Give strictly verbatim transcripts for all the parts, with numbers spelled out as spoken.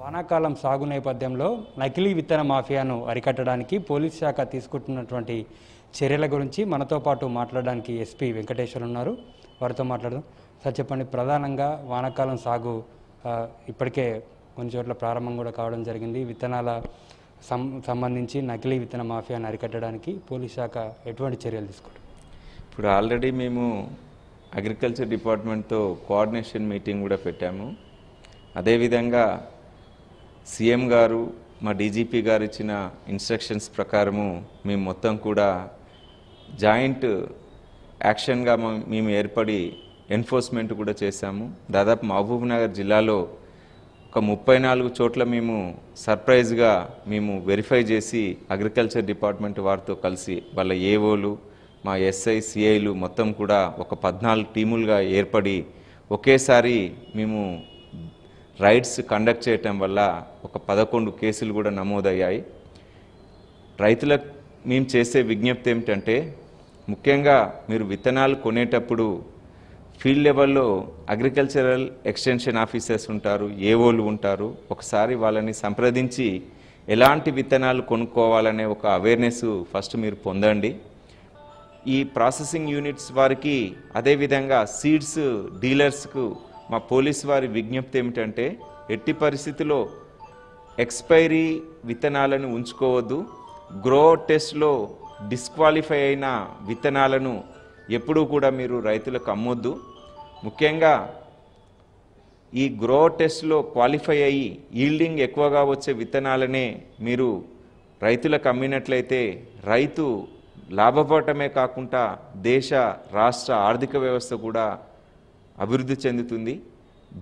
వానాకాలం సాగు నేపథ్యంలో నకిలీ విత్తన మాఫియాను అరికట్టడానికి పోలీస్ శాఖ తీసుకుంటున్నటువంటి చర్యల గురించి మనతో పాటు మాట్లాడడానికి ఎస్పీ వెంకటేశ్వర్లు ఉన్నారు. వారితో మాట్లాడదాం. సార్ చెప్పండి, ప్రధానంగా వానాకాలం సాగు ఇప్పటికే కొన్ని చోట్ల ప్రారంభం కూడా కావడం జరిగింది. విత్తనాల సం సంబంధించి నకిలీ విత్తన మాఫియాను అరికట్టడానికి పోలీస్ శాఖ ఎటువంటి చర్యలు తీసుకుంటుంది? ఇప్పుడు ఆల్రెడీ మేము అగ్రికల్చర్ డిపార్ట్మెంట్తో కోఆర్డినేషన్ మీటింగ్ కూడా పెట్టాము. అదేవిధంగా సీఎం గారు మా డీజీపీ గారు ఇచ్చిన ఇన్స్ట్రక్షన్స్ ప్రకారము మేము మొత్తం కూడా జాయింట్ యాక్షన్గా మేము ఏర్పడి ఎన్ఫోర్స్మెంట్ కూడా చేశాము. దాదాపు మహబూబ్నగర్ జిల్లాలో ఒక ముప్పై నాలుగు చోట్ల మేము సర్ప్రైజ్గా మేము వెరిఫై చేసి అగ్రికల్చర్ డిపార్ట్మెంట్ వారితో కలిసి వాళ్ళ ఏఓలు మా ఎస్ఐ సిఐలు మొత్తం కూడా ఒక పద్నాలుగు టీములుగా ఏర్పడి ఒకేసారి మేము రైడ్స్ కండక్ట్ చేయటం వల్ల ఒక పదకొండు కేసులు కూడా నమోదయ్యాయి. రైతులకు మేము చేసే విజ్ఞప్తి ఏమిటంటే, ముఖ్యంగా మీరు విత్తనాలు కొనేటప్పుడు ఫీల్డ్ లెవెల్లో అగ్రికల్చరల్ ఎక్స్టెన్షన్ ఆఫీసర్స్ ఉంటారు, ఏఓలు ఉంటారు. ఒకసారి వాళ్ళని సంప్రదించి ఎలాంటి విత్తనాలు కొనుక్కోవాలనే ఒక అవేర్నెస్ ఫస్ట్ మీరు పొందండి. ఈ ప్రాసెసింగ్ యూనిట్స్ వారికి అదేవిధంగా సీడ్స్ డీలర్స్కు మా పోలీసు వారి విజ్ఞప్తి ఏమిటంటే, ఎట్టి పరిస్థితుల్లో ఎక్స్పైరీ విత్తనాలను ఉంచుకోవద్దు. గ్రో టెస్ట్లో డిస్క్వాలిఫై అయిన విత్తనాలను ఎప్పుడూ కూడా మీరు రైతులకు అమ్మొద్దు. ముఖ్యంగా ఈ గ్రో టెస్ట్లో క్వాలిఫై అయ్యి ఈల్డింగ్ ఎక్కువగా వచ్చే విత్తనాలనే మీరు రైతులకు అమ్మినట్లయితే రైతు లాభపడటమే కాకుండా దేశ రాష్ట్ర ఆర్థిక వ్యవస్థ కూడా అభివృద్ధి చెందుతుంది,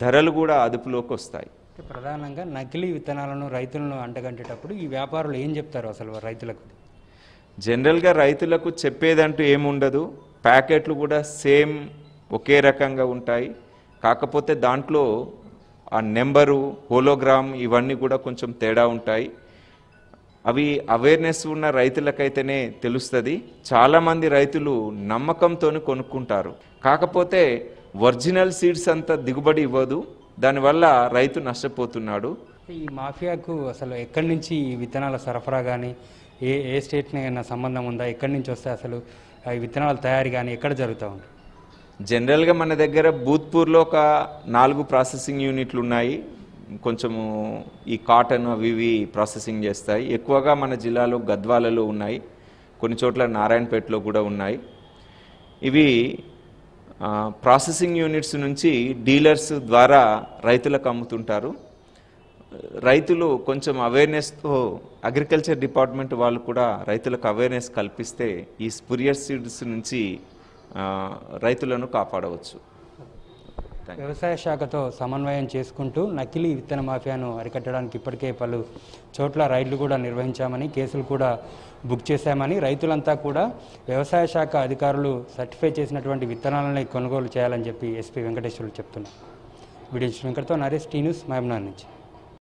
ధరలు కూడా అదుపులోకి వస్తాయి. ప్రధానంగా నకిలీ విత్తనాలను రైతులను అంటగంటేటప్పుడు ఈ వ్యాపారులు ఏం చెప్తారు? అసలు రైతులకు జనరల్గా రైతులకు చెప్పేదంటూ ఏముండదు. ప్యాకెట్లు కూడా సేమ్ ఒకే రకంగా ఉంటాయి. కాకపోతే దాంట్లో ఆ నెంబరు, హోలోగ్రామ్ ఇవన్నీ కూడా కొంచెం తేడా ఉంటాయి. అవి అవేర్నెస్ ఉన్న రైతులకైతేనే తెలుస్తుంది. చాలామంది రైతులు నమ్మకంతో కొనుక్కుంటారు. కాకపోతే ఒరిజినల్ సీడ్స్ అంతా దిగుబడి ఇవ్వదు, దానివల్ల రైతు నష్టపోతున్నాడు. ఈ మాఫియాకు అసలు ఎక్కడి నుంచి ఈ విత్తనాల సరఫరా కానీ ఏ ఏ స్టేట్నైనా సంబంధం ఉందా? ఎక్కడి నుంచి వస్తే అసలు ఈ విత్తనాల తయారీ కానీ ఎక్కడ జరుగుతూ ఉంటుంది? జనరల్గా మన దగ్గర భూత్పూర్లో ఒక నాలుగు ప్రాసెసింగ్ యూనిట్లు ఉన్నాయి. కొంచెము ఈ కాటన్ అవి ఇవి ప్రాసెసింగ్ చేస్తాయి. ఎక్కువగా మన జిల్లాలో గద్వాలలో ఉన్నాయి, కొన్ని చోట్ల నారాయణపేటలో కూడా ఉన్నాయి. ఇవి ప్రాసెసింగ్ యూనిట్స్ నుంచి డీలర్స్ ద్వారా రైతులకు అమ్ముతుంటారు. రైతులు కొంచెం అవేర్నెస్తో అగ్రికల్చర్ డిపార్ట్మెంట్ వాళ్ళు కూడా రైతులకు అవేర్నెస్ కల్పిస్తే ఈ స్పురియస్ సీడ్స్ నుంచి రైతులను కాపాడవచ్చు. వ్యవసాయ శాఖతో సమన్వయం చేసుకుంటూ నకిలీ విత్తన మాఫియాను అరికట్టడానికి ఇప్పటికే పలు చోట్ల రైళ్లు కూడా నిర్వహించామని, కేసులు కూడా బుక్ చేశామని, రైతులంతా కూడా వ్యవసాయ శాఖ అధికారులు సర్టిఫై చేసినటువంటి విత్తనాలని కొనుగోలు చేయాలని చెప్పి ఎస్పీ వెంకటేశ్వర్లు చెప్తున్నారు. వీడియో వెంకటతో నరేష్, టీ న్యూస్, మహబూబ్నగర్ నుంచి.